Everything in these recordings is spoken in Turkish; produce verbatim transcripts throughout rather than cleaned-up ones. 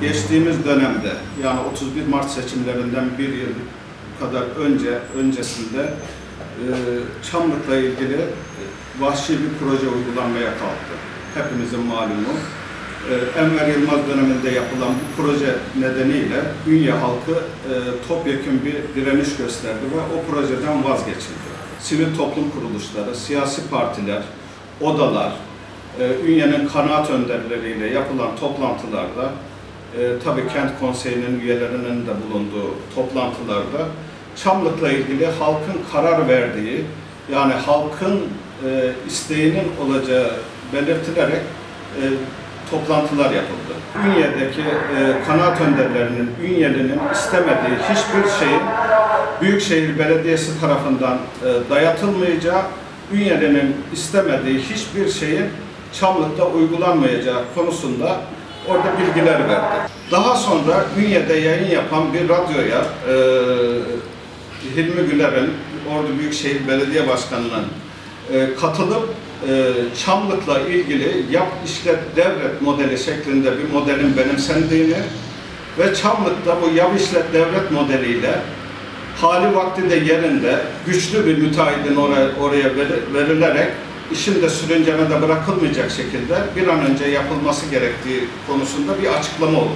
geçtiğimiz dönemde, yani otuz bir Mart seçimlerinden bir yıl kadar önce öncesinde e, Çamlık'la ilgili vahşi bir proje uygulanmaya kalktı. Hepimizin malumu. E, Emre Yılmaz döneminde yapılan bu proje nedeniyle Ünye halkı e, topyekun bir direniş gösterdi ve o projeden vazgeçildi. Sivil toplum kuruluşları, siyasi partiler, odalar, e, Ünye'nin kanaat önderleriyle yapılan toplantılarda, e, tabii kent konseyinin üyelerinin de bulunduğu toplantılarda Çamlık'la ilgili halkın karar verdiği, yani halkın e, isteğinin olacağı belirtilerek e, toplantılar yapıldı. Ünye'deki e, kanaat önderlerinin, Ünyeli'nin istemediği hiçbir şeyin Büyükşehir Belediyesi tarafından e, dayatılmayacağı, Ünyeli'nin istemediği hiçbir şeyin Çamlık'ta uygulanmayacağı konusunda orada bilgiler verdi. Daha sonra Ünye'de yayın yapan bir radyoya e, Hilmi Güler'in, Ordu Büyükşehir Belediye Başkanı'nın e, katılıp e, Çamlık'la ilgili yap, işlet, devret modeli şeklinde bir modelin benimsendiğini ve Çamlık'ta bu yap, işlet, devret modeliyle hali vakti de yerinde güçlü bir müteahhidin oraya, oraya verilerek işin de sürüncemede bırakılmayacak şekilde bir an önce yapılması gerektiği konusunda bir açıklama oldu.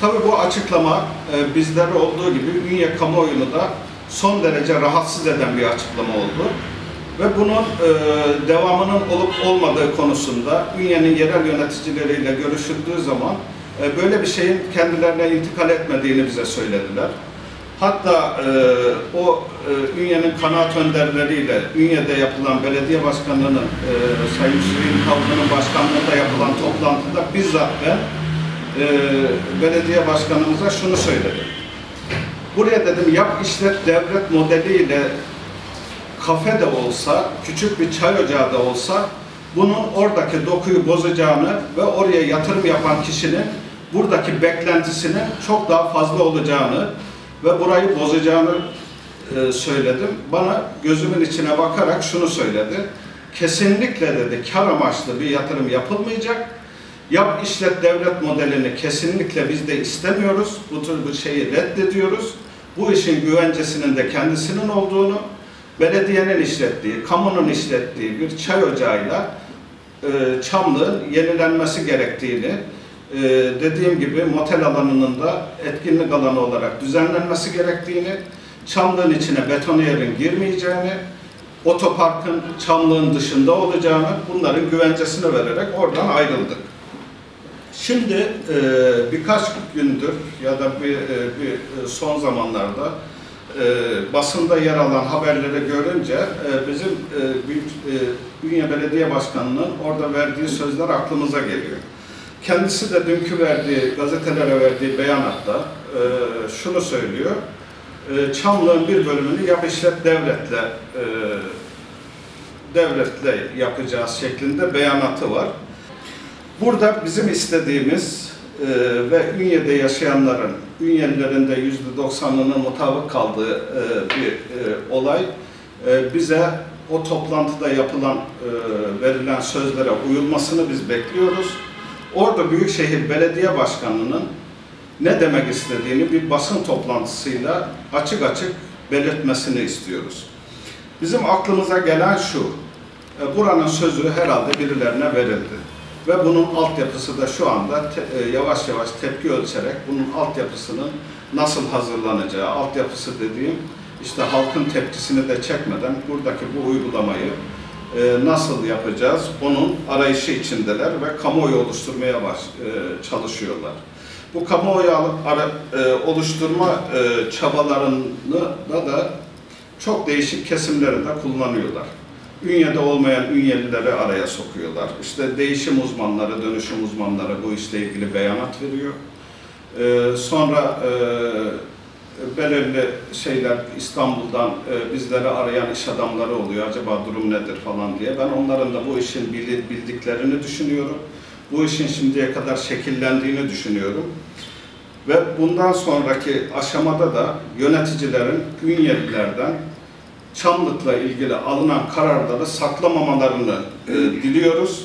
Tabii bu açıklama e, bizlere olduğu gibi Ünye kamuoyunu da son derece rahatsız eden bir açıklama oldu. Ve bunun e, devamının olup olmadığı konusunda Ünye'nin yerel yöneticileriyle görüşüldüğü zaman e, böyle bir şeyin kendilerine intikal etmediğini bize söylediler. Hatta e, o e, Ünye'nin kanaat önderleriyle Ünye'de yapılan belediye başkanlığının, e, Sayın Süleyman Kavlu'nun başkanlığında yapılan toplantıda bizzat ben e, belediye başkanımıza şunu söyledim. Buraya dedim, yap işlet devlet modeliyle kafe de olsa, küçük bir çay ocağı da olsa bunun oradaki dokuyu bozacağını ve oraya yatırım yapan kişinin buradaki beklentisinin çok daha fazla olacağını ve burayı bozacağını e, söyledim. Bana gözümün içine bakarak şunu söyledi. Kesinlikle dedi, kar amaçlı bir yatırım yapılmayacak. Yap işlet devlet modelini kesinlikle biz de istemiyoruz. Bu tür bir şeyi reddediyoruz. Bu işin güvencesinin de kendisinin olduğunu, belediyenin işlettiği, kamunun işlettiği bir çay ocağıyla e, Çamlık'ın yenilenmesi gerektiğini, Ee, dediğim gibi motel alanının da etkinlik alanı olarak düzenlenmesi gerektiğini, Çamlık'ın içine betoneyerin girmeyeceğini, otoparkın Çamlık'ın dışında olacağını, bunların güvencesini vererek oradan ayrıldık. Şimdi e, birkaç gündür ya da bir, e, bir son zamanlarda e, basında yer alan haberleri görünce e, bizim e, büyük, e, Ünye Belediye Başkanı'nın orada verdiği sözler aklımıza geliyor. Kendisi de dünkü verdiği, gazetelere verdiği beyanatta e, şunu söylüyor. E, Çamlık'ın bir bölümünü yap işlet devletle e, devletle yapacağız şeklinde beyanatı var. Burada bizim istediğimiz e, ve Ünye'de yaşayanların, Ünye'lilerin de yüzde doksanının mutabık kaldığı e, bir e, olay e, bize o toplantıda yapılan, e, verilen sözlere uyulmasını biz bekliyoruz. Ordu Büyükşehir Belediye Başkanı'nın ne demek istediğini bir basın toplantısıyla açık açık belirtmesini istiyoruz. Bizim aklımıza gelen şu, buranın sözü herhalde birilerine verildi. Ve bunun altyapısı da şu anda te, yavaş yavaş tepki ölçerek bunun altyapısının nasıl hazırlanacağı, altyapısı dediğim işte halkın tepkisini de çekmeden buradaki bu uygulamayı nasıl yapacağız? Onun arayışı içindeler ve kamuoyu oluşturmaya baş, çalışıyorlar. Bu kamuoyu oluşturma çabalarını da, da çok değişik kesimlerinde kullanıyorlar. Ünye'de olmayan Ünyelileri araya sokuyorlar. İşte değişim uzmanları, dönüşüm uzmanları bu işle ilgili beyanat veriyor. Sonra belirli şeyler İstanbul'dan e, bizlere arayan iş adamları oluyor. Acaba durum nedir falan diye. Ben onların da bu işin bildiklerini düşünüyorum. Bu işin şimdiye kadar şekillendiğini düşünüyorum. Ve bundan sonraki aşamada da yöneticilerin Ünyelilerden Çamlık'la ilgili alınan kararları saklamamalarını e, diliyoruz.